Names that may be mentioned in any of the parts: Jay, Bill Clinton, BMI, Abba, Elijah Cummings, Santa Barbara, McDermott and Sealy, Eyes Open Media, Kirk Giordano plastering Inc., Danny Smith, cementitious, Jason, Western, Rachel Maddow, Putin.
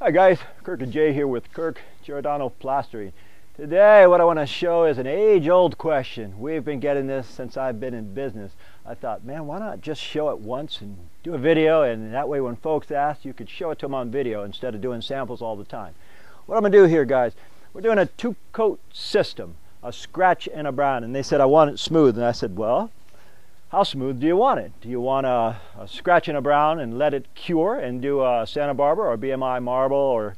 Hi guys, Kirk and Jay here with Kirk Giordano Plastering. Today what I want to show is an age-old question. We've been getting this since I've been in business. I thought, man, why not just show it once and do a video, and that way when folks ask, you could show it to them on video instead of doing samples all the time. What I'm going to do here, guys, we're doing a two-coat system, a scratch and a brown, and they said I want it smooth, and I said, well, how smooth do you want it? Do you want a scratch and a brown and let it cure and do a Santa Barbara or BMI marble or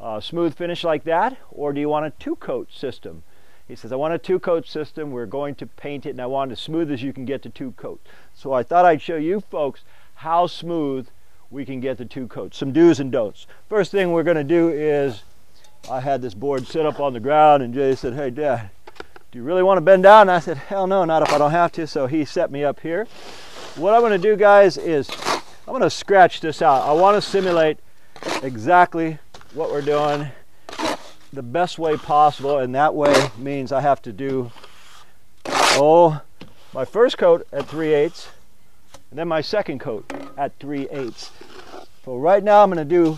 a smooth finish like that? Or do you want a two-coat system? He says, I want a two-coat system. We're going to paint it, and I want it as smooth as you can get to two coats. So I thought I'd show you folks how smooth we can get the two coats. Some do's and don'ts. First thing we're going to do is, I had this board set up on the ground, and Jay said, hey, Dad, do you really want to bend down? And I said, hell no, not if I don't have to. So he set me up here. What I'm going to do, guys, is I'm going to scratch this out. I want to simulate exactly what we're doing the best way possible, and that way means I have to do my first coat at 3/8 and then my second coat at 3/8. So right now I'm going to do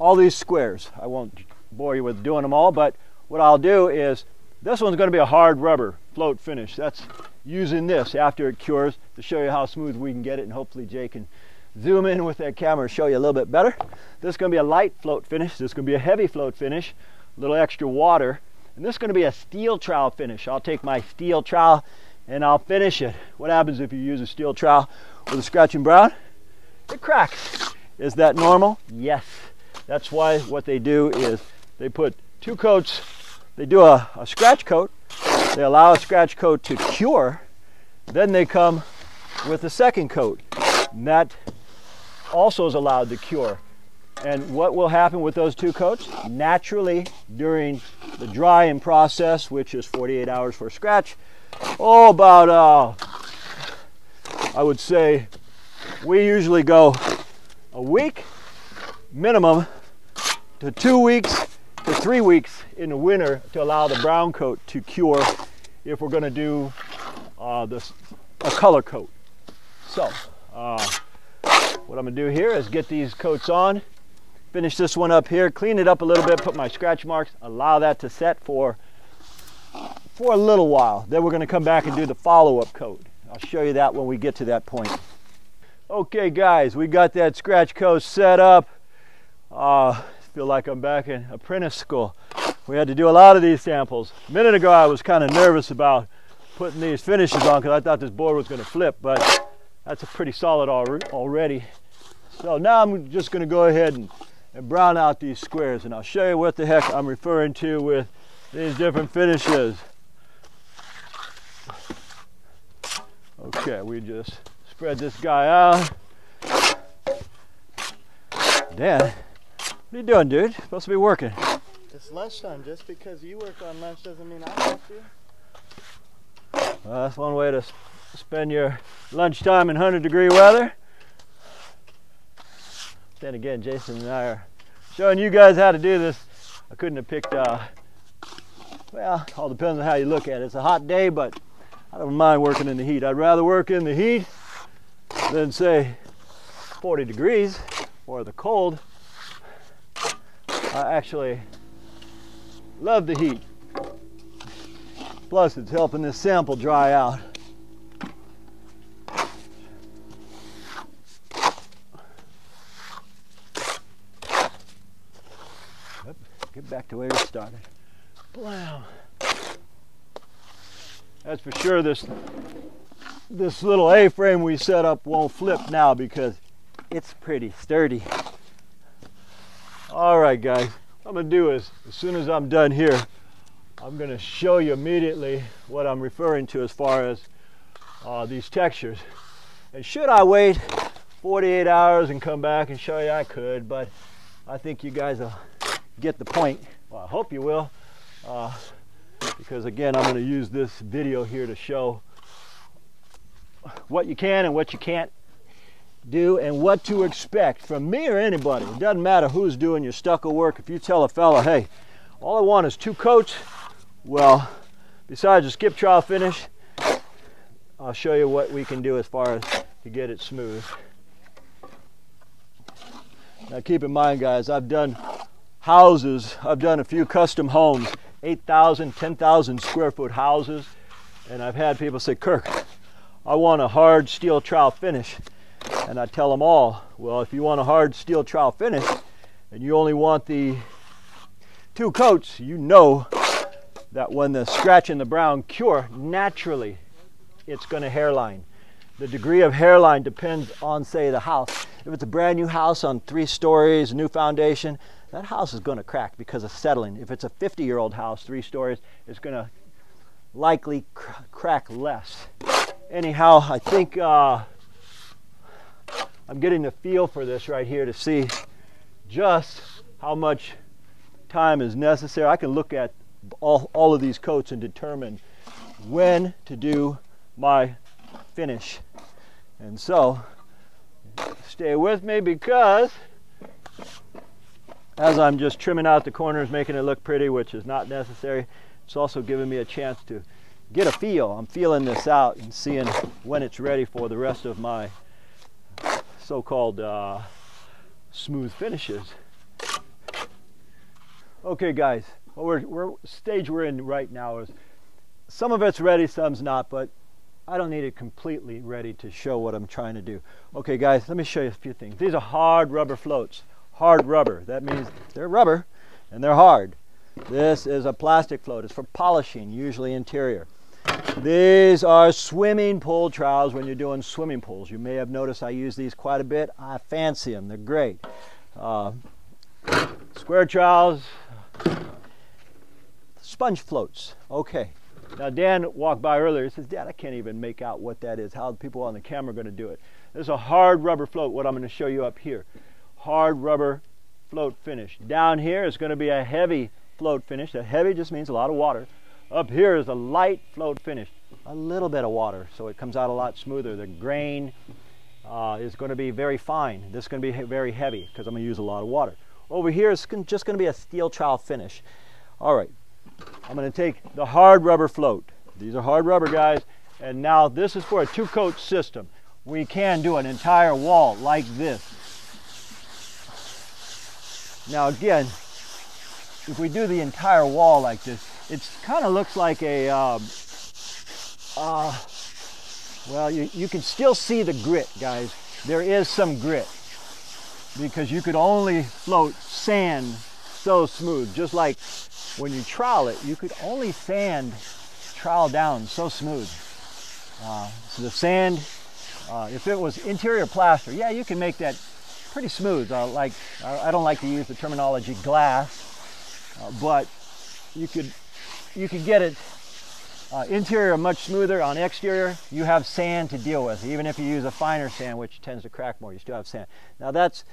all these squares. I won't bore you with doing them all, but what I'll do is, this one's going to be a hard rubber float finish. That's using this after it cures to show you how smooth we can get it, and hopefully Jay can zoom in with that camera and show you a little bit better. This is going to be a light float finish. This is going to be a heavy float finish, a little extra water. And this is going to be a steel trowel finish. I'll take my steel trowel and I'll finish it. What happens if you use a steel trowel with a scratch and brown? It cracks. Is that normal? Yes. That's why what they do is they put two coats. They do a scratch coat, they allow a scratch coat to cure, then they come with a second coat, and that also is allowed to cure. And what will happen with those two coats? Naturally, during the drying process, which is 48 hours for scratch, I would say we usually go a week minimum to 2 weeks for 3 weeks in the winter to allow the brown coat to cure if we're going to do a color coat. So what I'm going to do here is get these coats on, finish this one up here, clean it up a little bit, put my scratch marks, allow that to set for a little while. Then we're going to come back and do the follow-up coat. I'll show you that when we get to that point. Okay guys, we got that scratch coat set up. Feel like I'm back in apprentice school. We had to do a lot of these samples. A minute ago I was kind of nervous about putting these finishes on because I thought this board was going to flip, but that's a pretty solid already. So now I'm just going to go ahead and brown out these squares, and I'll show you what the heck I'm referring to with these different finishes. Okay, we just spread this guy out. Then what are you doing, dude? Supposed to be working. It's lunchtime. Just because you work on lunch doesn't mean I have to. Well, that's one way to spend your lunchtime in 100-degree weather. Then again, Jason and I are showing you guys how to do this. I couldn't have picked, well, it all depends on how you look at it. It's a hot day, but I don't mind working in the heat. I'd rather work in the heat than, say, 40 degrees or the cold. I actually love the heat. Plus, it's helping this sample dry out. Get back to where we started. Blam! That's for sure. This little A-frame we set up won't flip now because it's pretty sturdy. All right guys, what I'm going to do is, as soon as I'm done here, I'm going to show you immediately what I'm referring to as far as these textures. And should I wait 48 hours and come back and show you? I could, but I think you guys will get the point. Well, I hope you will, because again, I'm going to use this video here to show what you can and what you can't do and what to expect from me or anybody. It doesn't matter who's doing your stucco work. If you tell a fella, hey, all I want is two coats, well, besides a skip trowel finish, I'll show you what we can do as far as to get it smooth. Now keep in mind, guys, I've done houses, I've done a few custom homes, 8,000, 10,000 square foot houses, and I've had people say, Kirk, I want a hard steel trowel finish. And I tell them all, well, if you want a hard steel trowel finish and you only want the two coats, you know that when the scratch and the brown cure, naturally it's going to hairline. The degree of hairline depends on, say, the house. If it's a brand new house on 3 stories, new foundation, that house is going to crack because of settling. If it's a 50-year-old house, 3 stories, it's going to likely crack less. Anyhow, I think I'm getting the feel for this right here to see just how much time is necessary. I can look at all of these coats and determine when to do my finish. And so stay with me, because as I'm just trimming out the corners, making it look pretty, which is not necessary, it's also giving me a chance to get a feel. I'm feeling this out and seeing when it's ready for the rest of my so-called smooth finishes. Okay, guys, what stage we're in right now is some of it's ready, some's not, but I don't need it completely ready to show what I'm trying to do. Okay, guys, let me show you a few things. These are hard rubber floats. Hard rubber, that means they're rubber and they're hard. This is a plastic float. It's for polishing, usually interior. These are swimming pool trowels when you're doing swimming pools. You may have noticed I use these quite a bit. I fancy them. They're great. Square trowels, sponge floats. Okay. Now Dan walked by earlier. He says, Dad, I can't even make out what that is. How are the people on the camera going to do it? This is a hard rubber float, what I'm going to show you up here. Hard rubber float finish. Down here is going to be a heavy float finish. That heavy just means a lot of water. Up here is a light float finish. A little bit of water, so it comes out a lot smoother. The grain is going to be very fine. This is going to be very heavy because I'm going to use a lot of water. Over here is just going to be a steel trowel finish. All right, I'm going to take the hard rubber float. These are hard rubber, guys. And now this is for a two-coat system. We can do an entire wall like this. Now again, if we do the entire wall like this, it kind of looks like a, well, you can still see the grit, guys. There is some grit because you could only float sand so smooth. Just like when you trowel it, you could only trowel down so smooth. So the sand, if it was interior plaster, yeah, you can make that pretty smooth. I don't like to use the terminology glass, but you could get it interior much smoother. On exterior, you have sand to deal with. Even if you use a finer sand, which tends to crack more, you still have sand. Now that's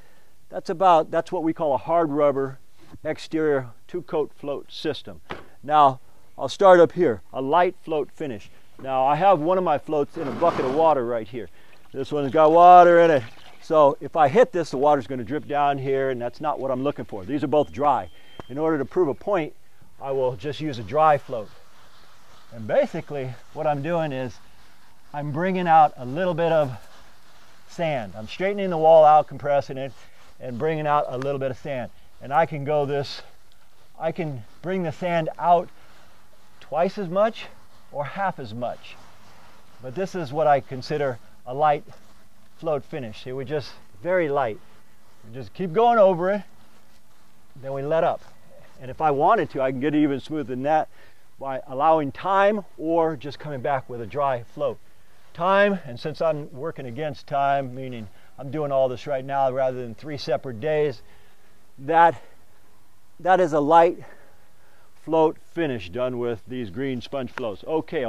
what we call a hard rubber exterior two-coat float system. Now I'll start up here, a light float finish. Now I have one of my floats in a bucket of water right here. This one's got water in it. So if I hit this, the water's going to drip down here, and that's not what I'm looking for. These are both dry. In order to prove a point, I will just use a dry float. And basically what I'm doing is I'm bringing out a little bit of sand. I'm straightening the wall out, compressing it, and bringing out a little bit of sand. And I can go this, I can bring the sand out twice as much or half as much. But this is what I consider a light float finish. It was just very light. We just keep going over it, then we let up. And if I wanted to, I can get it even smoother than that by allowing time or just coming back with a dry float. Time, and since I'm working against time, meaning I'm doing all this right now rather than 3 separate days, that is a light float finish done with these green sponge floats. Okay,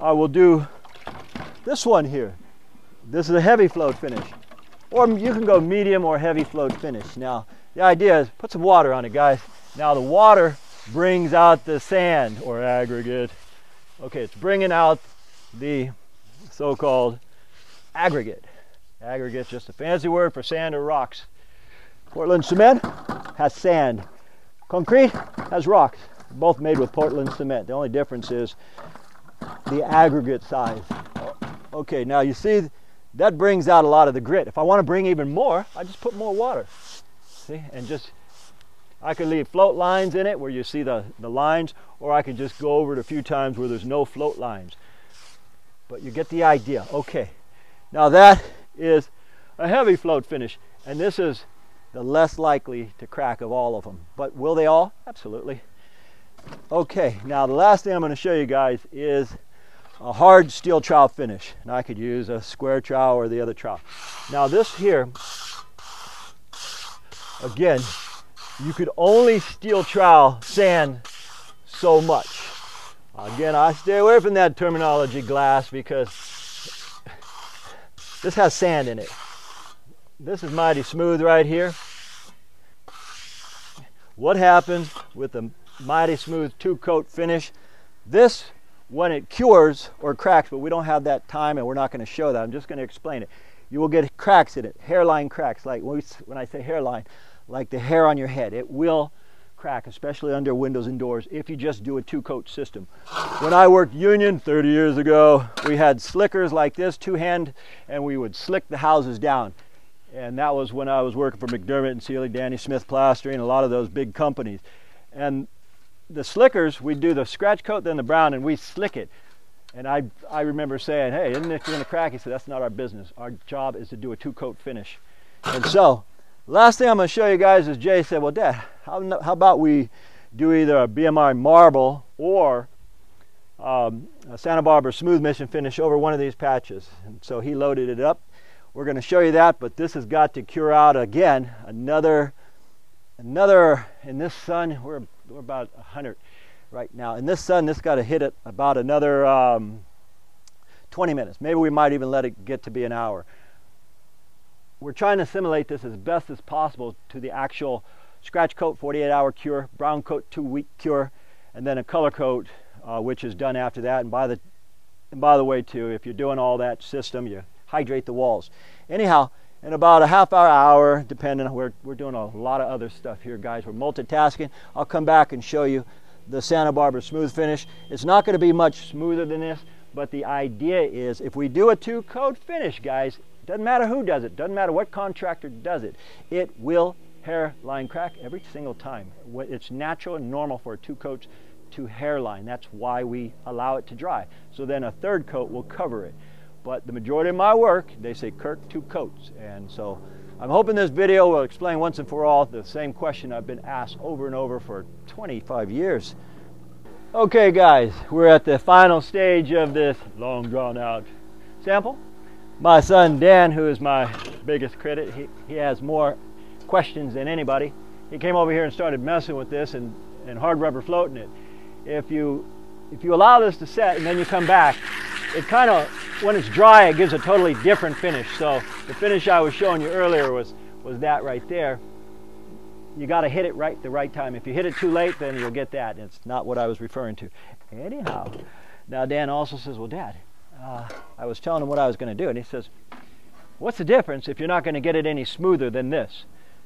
I will do this one here. This is a heavy float finish, or you can go medium or heavy float finish. Now the idea is put some water on it, guys. Now the water brings out the sand or aggregate. Okay, it's bringing out the so-called aggregate. Aggregate's just a fancy word for sand or rocks. Portland cement has sand. Concrete has rocks. Both made with Portland cement. The only difference is the aggregate size. Okay, now you see that brings out a lot of the grit. If I want to bring even more, I just put more water. See, and just, I could leave float lines in it where you see the lines, or I could just go over it a few times where there's no float lines. But you get the idea. Okay, now that is a heavy float finish, and this is the less likely to crack of all of them. But will they all? Absolutely. Okay, now the last thing I'm going to show you guys is a hard steel trowel finish. Now I could use a square trowel or the other trowel. Now this here, again, you could only steel trowel sand so much. Again, I stay away from that terminology glass, because this has sand in it. This is mighty smooth right here. What happens with the mighty smooth two coat finish? This, when it cures or cracks, but we don't have that time and we're not going to show that. I'm just going to explain it. You will get cracks in it, hairline cracks, like when I say hairline, like the hair on your head. It will crack, especially under windows and doors, if you just do a two coat system. When I worked union 30 years ago, we had slickers like this, two hand, and we would slick the houses down. And that was when I was working for McDermott and Sealy, Danny Smith Plastering, a lot of those big companies. And the slickers, we do the scratch coat, then the brown, and we slick it. And I remember saying, hey, isn't it going to crack? He said, that's not our business. Our job is to do a two coat finish. And so, last thing I'm going to show you guys is Jay said, well, Dad, how about we do either a BMI marble or a Santa Barbara smooth mission finish over one of these patches? And so he loaded it up. We're going to show you that, but this has got to cure out again another in this sun. We're about 100 right now. In this sun, this got to hit it about another 20 minutes. Maybe we might even let it get to be an hour. We're trying to simulate this as best as possible to the actual scratch coat, 48-hour cure, brown coat, 2-week cure, and then a color coat, which is done after that. And by the way, too, if you're doing all that system, you hydrate the walls. Anyhow, in about a half hour, hour, depending, we're doing a lot of other stuff here, guys. We're multitasking. I'll come back and show you the Santa Barbara smooth finish. It's not going to be much smoother than this, but the idea is if we do a two-coat finish, guys, doesn't matter who does it, doesn't matter what contractor does it, it will hairline crack every single time. It's natural and normal for two coats to hairline. That's why we allow it to dry. So then a third coat will cover it. But the majority of my work, they say, Kirk, two coats. And so I'm hoping this video will explain once and for all the same question I've been asked over and over for 25 years. Okay, guys, we're at the final stage of this long drawn out sample. My son Dan, who is my biggest critic, he has more questions than anybody. He came over here and started messing with this and hard rubber floating it. If you allow this to set and then you come back, it kind of, when it's dry, it gives a totally different finish. So the finish I was showing you earlier was that right there. You got to hit it right the right time. If you hit it too late, then you'll get that. It's not what I was referring to. Anyhow, now Dan also says, well, Dad, I was telling him what I was going to do, and he says, what's the difference if you're not going to get it any smoother than this?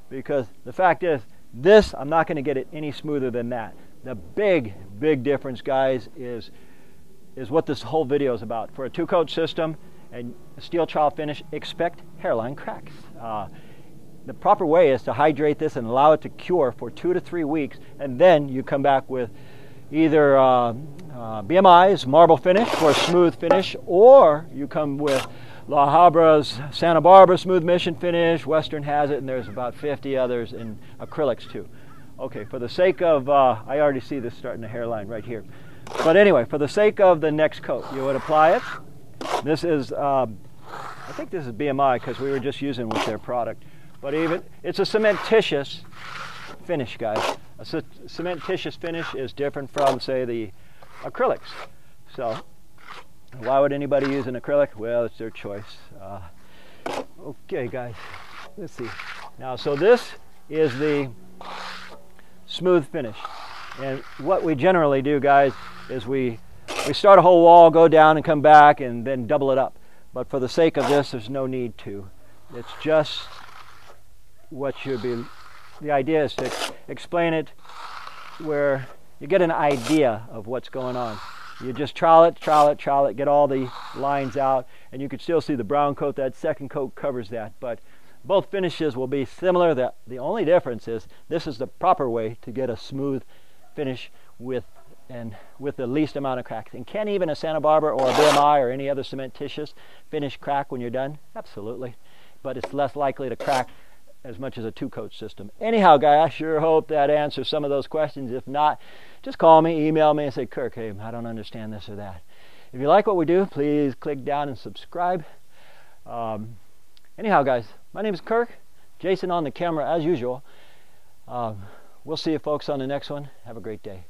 Because the fact is, this, I'm not going to get it any smoother than that. The big, big difference, guys, is what this whole video is about. For a two-coat system and steel trowel finish, expect hairline cracks. The proper way is to hydrate this and allow it to cure for 2 to 3 weeks, and then you come back with either BMI's marble finish for a smooth finish, or you come with La Habra's Santa Barbara smooth mission finish. Western has it, and there's about 50 others in acrylics too. Okay, for the sake of, I already see this starting a hairline right here. But anyway, for the sake of the next coat, you would apply it. This is, I think this is BMI because we were just using with their product. But even, it's a cementitious finish, guys. A cementitious finish is different from, say, the acrylics. So why would anybody use an acrylic? Well, it's their choice. Okay, guys, let's see. Now, so this is the smooth finish. And what we generally do, guys, is we start a whole wall, go down and come back, and then double it up. But for the sake of this, there's no need to. It's just what should be. The idea is to explain it where you get an idea of what's going on. You just trowel it, get all the lines out, and you can still see the brown coat. That second coat covers that, but both finishes will be similar. The only difference is this is the proper way to get a smooth finish with the least amount of cracks. And can even a Santa Barbara or a BMI or any other cementitious finish crack when you're done? Absolutely, but it's less likely to crack as much as a two-coat system. Anyhow, guys, I sure hope that answers some of those questions. If not, just call me, email me, and say, Kirk, hey, I don't understand this or that. If you like what we do, please click down and subscribe. Anyhow, guys, my name is Kirk, Jason on the camera as usual. We'll see you folks on the next one. Have a great day.